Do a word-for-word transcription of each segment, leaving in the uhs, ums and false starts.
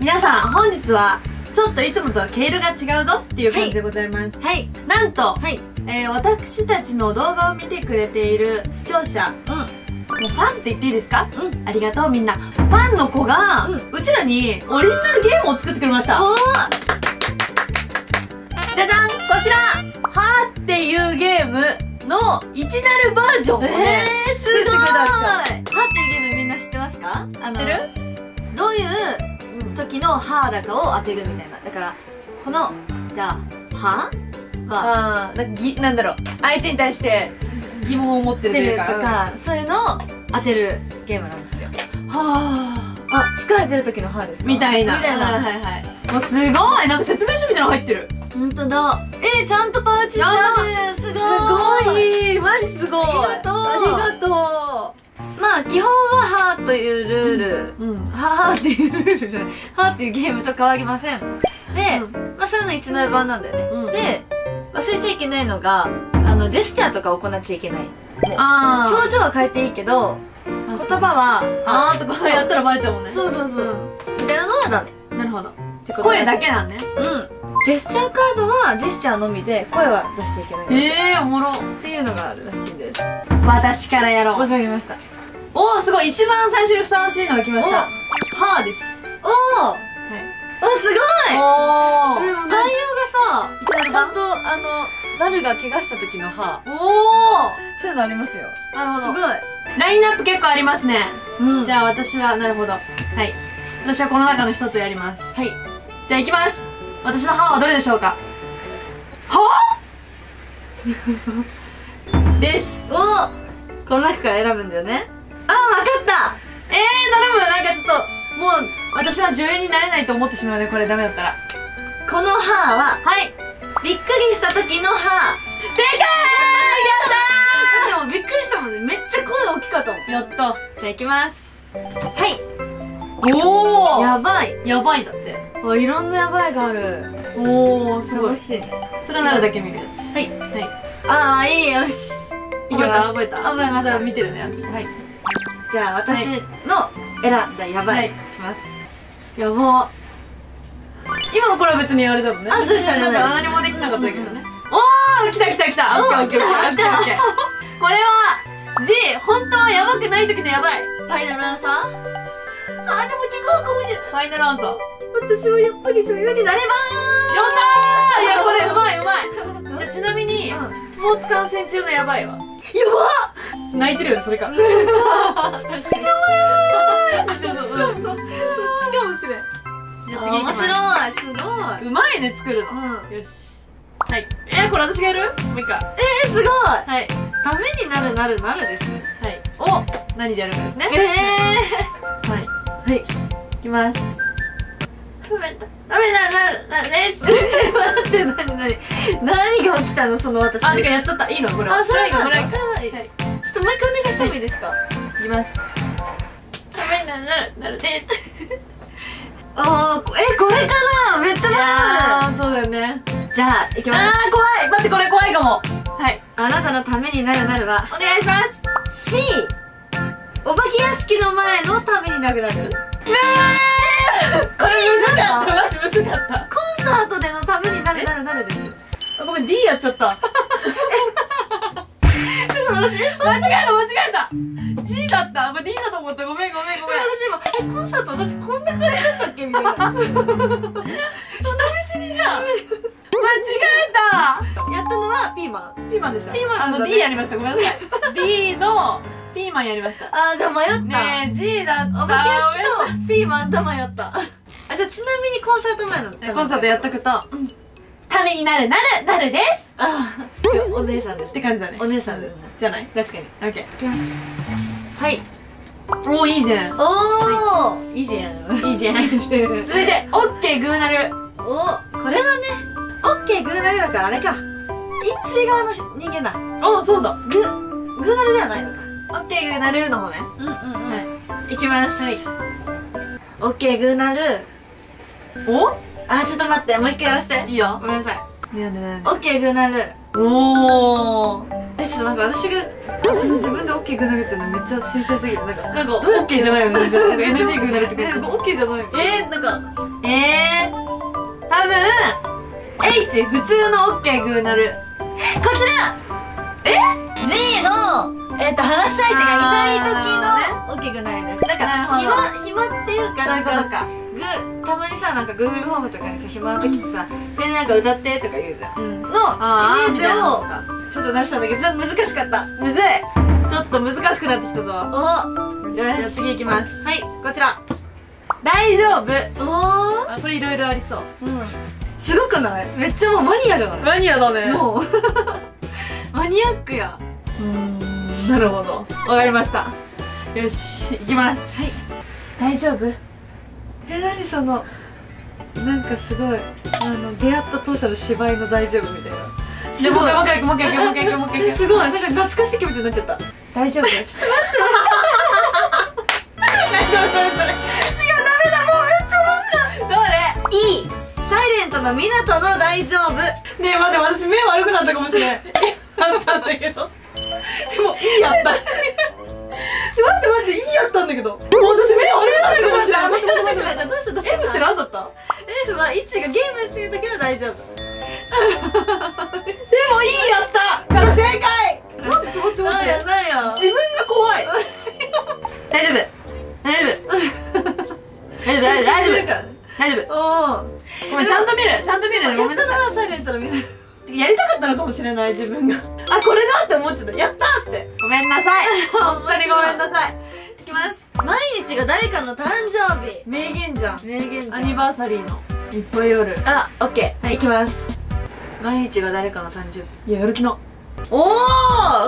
皆さん本日はちょっといつもとは毛色が違うぞっていう感じでございます。はい、なんと、はい、えー、私たちの動画を見てくれている視聴者、うん、もうファンって言っていいですか、うん、ありがとうみんな。ファンの子が、うん、うちらにオリジナルゲームを作ってくれました。じゃじゃん、こちら「はー」っていうゲームのイチナルバージョンをね、えー、すごい。はーっていうゲームみんな知ってますか？知ってる？どういう時のはーだかを当てるみたいな。だからこのじゃあはーはあ、なんだろう、相手に対して疑問を持ってるというか、そういうのを当てるゲームなんですよ。はあ、あ、疲れてる時の歯ですかみたいな。みたいな。はいはいはい。もうすごい、なんか説明書みたいなの入ってる。本当だ。えー、ちゃんとパウチしてある。すごい。すごい。マジすごい。ありがとう。ありがとう。まあ基本は歯というルール、歯っていうルールじゃない、歯っていうゲームと変わりません。で、まあそれの一の版なんだよね。で、忘れちゃいけないのが、あのジェスチャーとか行っちゃいけない。あ表情は変えていいけど、言葉は「あー」とかやったらバレちゃうもんね。そうそうそうみたいなのはダメ。なるほど。声だけなんね。うん。ジェスチャーカードはジェスチャーのみで、声は出していけない。ええ、おもろっていうのがあるらしいです。私からやろう。わかりました。おお、すごい。一番最初にふさわしいのが来ました。はあです。おお、お、すごい。おお、内容がさ、ちゃんとあのダルが怪我した時の歯。おお、そういうのありますよ。なるほど。すごい。ラインナップ結構ありますね。うん。じゃあ私は、なるほど。はい。私はこの中の一つをやります。はい。じゃあいきます。私の歯はどれでしょうか。はぁです。おぉ、この中から選ぶんだよね。ああ、わかった。えー、頼む。なんかちょっと、もう、私は女優になれないと思ってしまうね。これダメだったら。この歯は、はい。びっくりした時の歯。正解。やったー。でもびっくりしたもんね。めっちゃ声大きかったもん。やった。じゃあいきます。はい。おお。やばい。やばいだって。あ、いろんなやばいがある。おお、すごい。楽しいね。それはなるだけ見るやつ。はい。はい。ああ、いい、よし。覚えた覚えた。覚えました。見てるね。はい。じゃあ私の選んだやばい。いきます。やば。今のこれは別にあれだもんね。あ、そうしたね。何もできなかったけどね。おー、来た来た来た。オッケーオッケーオッケーオッケー。これは G、本当はやばくない時のやばい。ファイナルアンサー。あー、でも違うかもしれない。ファイナルアンサー。私はやっぱり女優になればー。やったー。いや、これうまいうまい。じゃあちなみにスポーツ観戦中のやばいは。やばっ。泣いてるよそれか。やばいやばいやばい。あ、そうそうそう。そっちかもしれん。じゃあ次行きます。面白い。すごい。うまいね、作るの。よし。はい。え、これ私がやる？もういいか。えー、すごい。はい。ためになるなるなるですね。はい。お、何でやるかですね。えー。はい。はい。いきます。ためになるなるなるです。待って、なになに。何が起きたの、その私。あ、てかやっちゃった。いいのこれ。あ、それはいいの。それはいい。ちょっともう一回お願いしてもいいですか？いきます。ためになるなるなるです。あー、え、これかな。めっちゃ迷う。そうだよね。じゃあいきます。あー、怖い。待って、これ怖いかも。はい。あなたのためになるなるはお願いします。 C、 お化け屋敷の前のためになくなる。えー、これ難かった。マジ難かった。コンサートでのためになるなるなるです。あ、ごめん、 D やっちゃった。間違えた間違えた。 G だった。 D だと思った。ごめんごめんごめん。私今コンサート、私こんな感じだったっけみたいな。人見知りじゃん。間違えた。やったのはピーマン。ピーマンでした。ピーマンの D やりました。ごめんなさい。 D のピーマンやりました。あー、でも迷ったね。 G だった。お化け屋敷とピーマンと迷った。あ、じゃあちなみにコンサート前のコンサートやっとくとためになるなるなるです。ああ、お姉さんですって感じだね。お姉さんですじゃない。確かに。オッケー、いきます。はい。おお、いいじゃん。おお、いいじゃんいいじゃん。続いてオッケーグーなる。お、これはね、オッケーグーなるだからあれか、イッチ側の人間だ。おお、そうだ。グーグーなるではないのか。オッケーグーなるの方ね。うんうんうん。いきます。はい。オッケーグーなる。お、あ、ちょっと待って、もう一回やらせて。いいよ、ごめんなさい。オッケーグーなる。おお、え、ちょっとなんか私が私自分で OK グーナゲットのめっちゃ新鮮すぎて、なんかなんか OK じゃないよね、全然 エヌジー グーナゲットえ、OK じゃないよ。えー、なんかえー多分 H 普通の OK グーナルこちらえ G の、えー、と話し相手がいない時の OK グーナルです。なんか暇暇っていうかなんかグたまにさ、なんか Google ホームとかにさ暇な時ってさ、でなんか歌ってとか言うじゃん、うん、のイメージをちょっと出したんだけど、ちょっと難しかった。むずい、ちょっと難しくなってきたぞ。およし、じゃあ次いきます。はい、こちら大丈夫。おー、これいろいろありそう。うん。すごくない？めっちゃもうマニアじゃない？マニアだね。もうマニアックや。うーん、なるほど。わかりました。よし、いきます。はい。大丈夫？え、なにそのなんかすごいあの出会った当初の芝居の大丈夫みたいな。じゃもう一回もう一回もう一回もう一回もう一回。すごいなんか懐かしい気持ちになっちゃった。大丈夫？ちょっと待って。湊斗の大丈夫。ねえ待って、私目悪くなったかもしれないあったんだけどでもいいやった待って待って、いいやったんだけどもう私目悪くなったかもしれない待って待って待って、 F って何だった？ F はイチがゲームしてる時の大丈夫でもいいやったから正解。待って待って待って、自分が怖い大丈夫大丈夫大丈夫大丈夫大丈夫。ごめん、ちゃんと見るちゃんと見るね。ごめんなさい。やったのはサイレントの見るやりたかったのかもしれない、自分があ、これだって思っちゃった。やったーって、ごめんなさい、本当にごめんなさい。いきます。毎日が誰かの誕生日、名言じゃん。名言じゃん。アニバーサリーのいっぱい夜。あ、オッケー。はい、いきます。毎日が誰かの誕生日。いや、やる気のおお、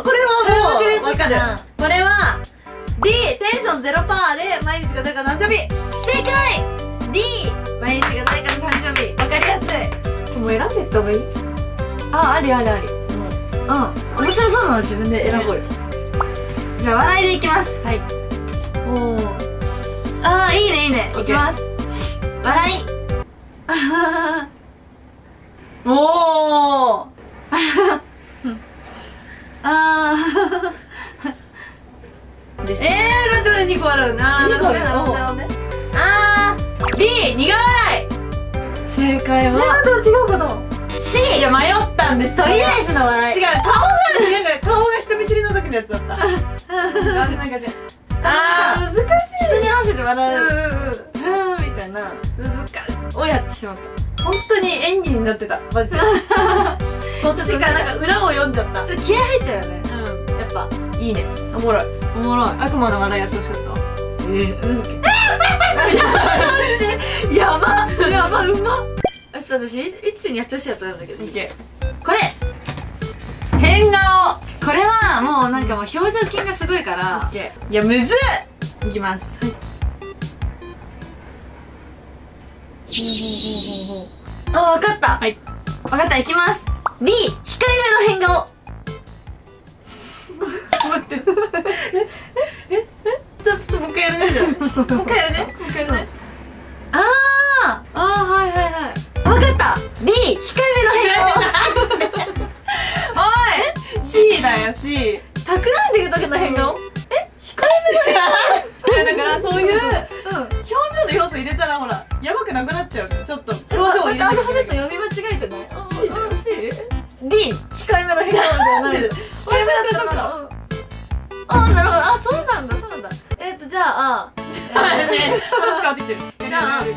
これはもうわかる。これは D テンションゼロパーで毎日が誰かの誕生日。正解。D 毎日が誰かの誕生日。わかりやすい。もう選んでいった方がいい。あ、ありありあり。うん、面白そうなの自分で選ぼうよ。じゃあ笑いでいきます。はい。おお、ああ、いいねいいね。いきます。笑い。おお、ああ、えー、待って待って、にこあるな。なるほどなるほどなるほどね。あー、 D 苦笑い。正解はなんか違うかな。 C。 いや迷ったんです。とりあえずの笑い。違う、顔がなんか顔が人見知りの時のやつだった。あ、なんか違う。あー、難しい。人に合わせて笑う、うんうんみたいな難しいをやってしまった。本当に演技になってた、マジで。そっちか、なんか裏を読んじゃった。ちょっと気合入っちゃうよね。うん、やっぱいいね。おもろいおもろい。悪魔の笑いやってほしかった。ええ、うん、やばやば、うまっ。私一にやってほしいやつなんだけど、これ変顔。これはもうなんかもう表情筋がすごいから。いや、むずっ。いきます。あ、分かった。分かった、いきます。 D 控えめの変顔。ちょっと待って、えええ、ちょっともう一回やるね。じゃあもう一回やるね。もう一回やるね。ああああ、はいはいはい、わかった。 D 控えめの変顔。おい C だよ。 C 企んでる時の変顔。え、控えめの変顔。だからそういう表情の要素入れたらほらやばくなくなっちゃう。ちょっと表情を入れてアルファベット読み間違えてね。 C D 控えめの変顔じゃない。控えめだったんだ。あ、なるほど。あ、そうなんだそうなんだ。えっと、じゃあ、じゃあね、話変わってきてる。じゃあ、普通の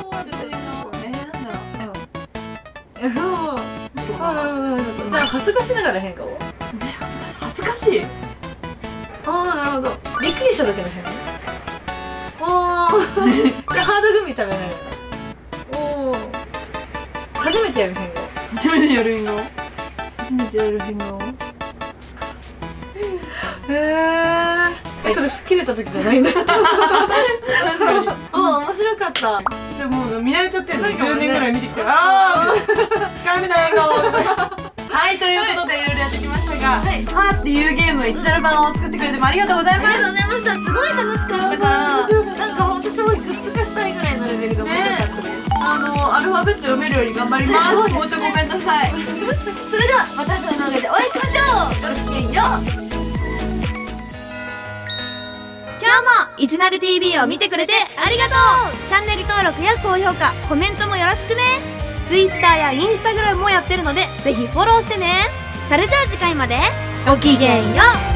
変顔も、普通の変顔も、え、なんだろう。うん。あ、なるほど、なるほど。じゃあ、恥ずかしながら変顔。え、恥ずかしい。恥ずかしい。ああ、なるほど。びっくりした時の変顔。おお。じゃあ、ハードグミ食べないの。おお。初めてやる変顔。初めてやる変顔。初めてやる変顔。へえ。それ吹っ切れた時じゃないんだ。あ、面白かった。じゃあもう見慣れちゃってるの。じゅうねんぐらい見てきてる。ああ、控えめな笑顔。はい、ということでいろいろやってきましたが、パーっていうゲームいちダル版を作ってくれてもありがとうございます。ありがとうございました。すごい楽しかったから、なんかほんとすごいグッズ化したいぐらいのレベルが面白かったです。あのルファベット読めるように頑張ります。本当ごめんなさい。それではまたその動画でお会いしましょう。ごきげんよう。今日もいちなぐ ティーブイ を見てくれてありがとう。チャンネル登録や高評価、コメントもよろしくね。 ツイッター や インスタグラム もやってるので、ぜひフォローしてね。それじゃあ次回までごきげんよう。